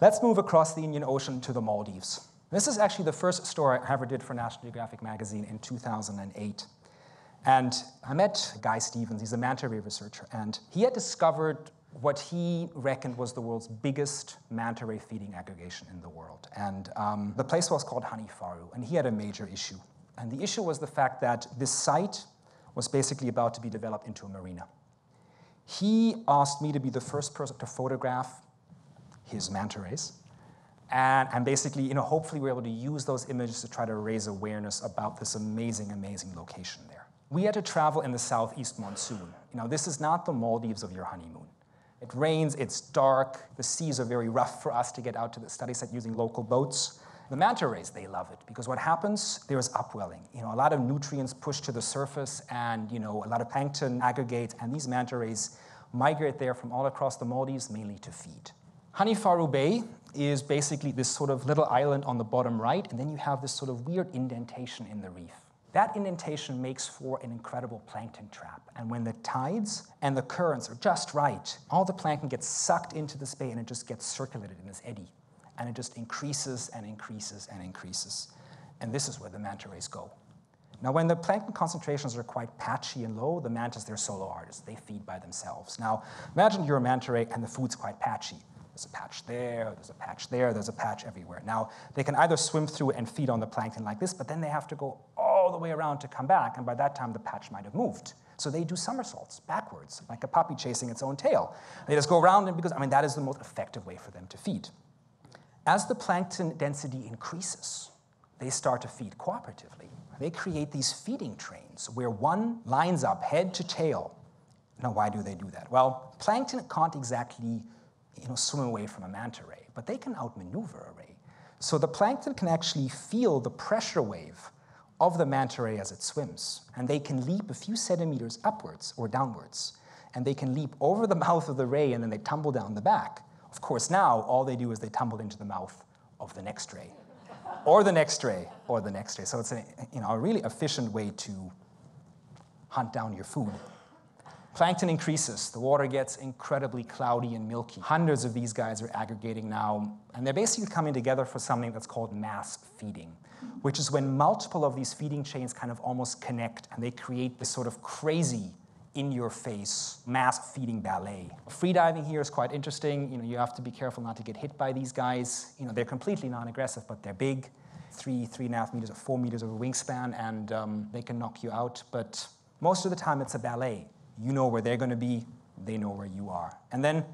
Let's move across the Indian Ocean to the Maldives. This is actually the first story I ever did for National Geographic magazine in 2008. And I met Guy Stevens, he's a manta ray researcher, and he had discovered what he reckoned was the world's biggest manta ray feeding aggregation in the world. And the place was called Hanifaru, and he had a major issue. And the issue was the fact that this site was basically about to be developed into a marina. He asked me to be the first person to photograph his manta rays. And basically, you know, hopefully we're able to use those images to try to raise awareness about this amazing, amazing location there. We had to travel in the southeast monsoon. You know, this is not the Maldives of your honeymoon. It rains, it's dark, the seas are very rough for us to get out to the study site using local boats. The manta rays, they love it, because what happens, there is upwelling. You know, a lot of nutrients push to the surface and, you know, a lot of plankton aggregate, and these manta rays migrate there from all across the Maldives, mainly to feed. Hanifaru Bay is basically this sort of little island on the bottom right, and then you have this sort of weird indentation in the reef. That indentation makes for an incredible plankton trap, and when the tides and the currents are just right, all the plankton gets sucked into this bay and it just gets circulated in this eddy, and it just increases and increases and increases, and this is where the manta rays go. Now, when the plankton concentrations are quite patchy and low, the mantas, they're solo artists, they feed by themselves. Now, imagine you're a manta ray and the food's quite patchy. There's a patch there, there's a patch there, there's a patch everywhere. Now, they can either swim through and feed on the plankton like this, but then they have to go all the way around to come back, and by that time the patch might have moved. So they do somersaults backwards, like a puppy chasing its own tail. They just go around, and because, I mean, that is the most effective way for them to feed. As the plankton density increases, they start to feed cooperatively. They create these feeding trains where one lines up head to tail. Now, why do they do that? Well, plankton can't exactly, you know, swim away from a manta ray, but they can outmaneuver a ray. So the plankton can actually feel the pressure wave of the manta ray as it swims, and they can leap a few centimeters upwards or downwards, and they can leap over the mouth of the ray, and then they tumble down the back. Of course, now all they do is they tumble into the mouth of the next ray, or the next ray, or the next ray. So it's a, you know, a really efficient way to hunt down your food. Plankton increases, the water gets incredibly cloudy and milky. Hundreds of these guys are aggregating now, and they're basically coming together for something that's called mass feeding, which is when multiple of these feeding chains kind of almost connect, and they create this sort of crazy, in-your-face, mass feeding ballet. Freediving here is quite interesting. You know, you have to be careful not to get hit by these guys. You know, they're completely non-aggressive, but they're big, 3.5 meters or 4 meters of a wingspan, and they can knock you out, but most of the time it's a ballet. You know where they're going to be, they know where you are. And then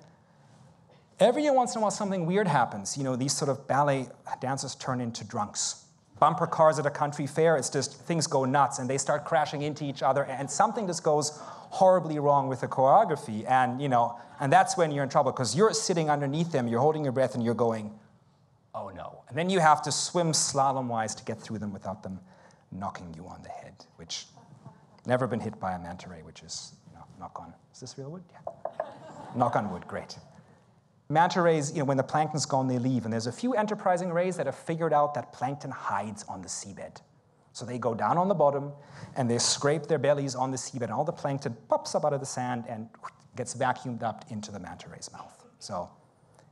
every once in a while something weird happens. You know, these sort of ballet dancers turn into drunks. Bumper cars at a country fair, it's just things go nuts and they start crashing into each other and something just goes horribly wrong with the choreography, and you know, and that's when you're in trouble because you're sitting underneath them, you're holding your breath and you're going, oh no. And then you have to swim slalom-wise to get through them without them knocking you on the head, which never been hit by a manta ray, which is knock on. Is this real wood? Yeah. Knock on wood, great. Manta rays, you know, when the plankton's gone, they leave. And there's a few enterprising rays that have figured out that plankton hides on the seabed. So they go down on the bottom, and they scrape their bellies on the seabed. And all the plankton pops up out of the sand and gets vacuumed up into the manta ray's mouth. So,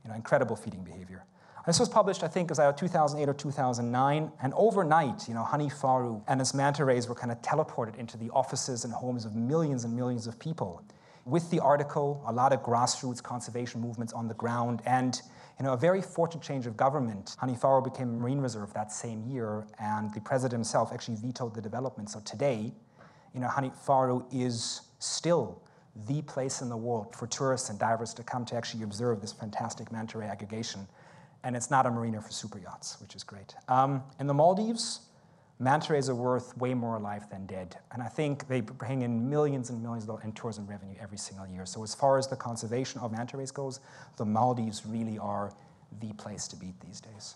you know, incredible feeding behavior. This was published, I think, it was either 2008 or 2009, and overnight, you know, Hanifaru and his manta rays were kind of teleported into the offices and homes of millions and millions of people. With the article, a lot of grassroots conservation movements on the ground, and, you know, a very fortunate change of government. Hanifaru became a marine reserve that same year, and the president himself actually vetoed the development. So today, you know, Hanifaru is still the place in the world for tourists and divers to come to actually observe this fantastic manta ray aggregation. And it's not a marina for super yachts, which is great. In the Maldives, manta rays are worth way more alive than dead. And I think they bring in millions and millions of dollars in tourism revenue every single year. So as far as the conservation of manta rays goes, the Maldives really are the place to beat these days.